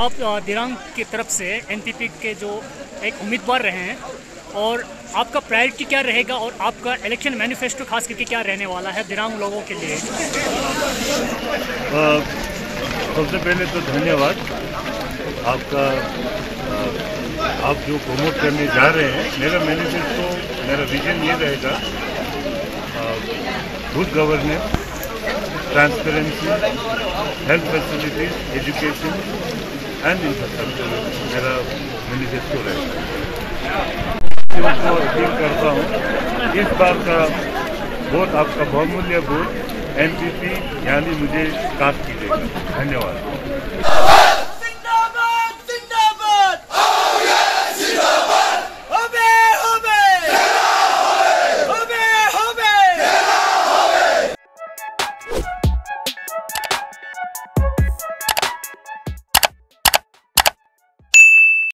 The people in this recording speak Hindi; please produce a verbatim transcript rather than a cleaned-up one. आप दिरांग की तरफ से एनपीपी के जो एक उम्मीदवार रहे हैं और आपका प्रायोरिटी क्या रहेगा और आपका इलेक्शन मैनिफेस्टो खास करके क्या रहने वाला है दिरांग लोगों के लिए? सबसे पहले तो धन्यवाद आपका, आप जो प्रमोट करने जा रहे हैं। मेरा मैनिफेस्टो, मेरा विजन ये रहेगा good governance, transparency, health facilities, education and infrastructure. मेरा मैनिफेस्टो रहेगा। तो अपील करता हूँ इस बार का वोट, आपका बहुमूल्य वोट एनपीपी यानी मुझे कास्ट कीजिएगा। धन्यवाद।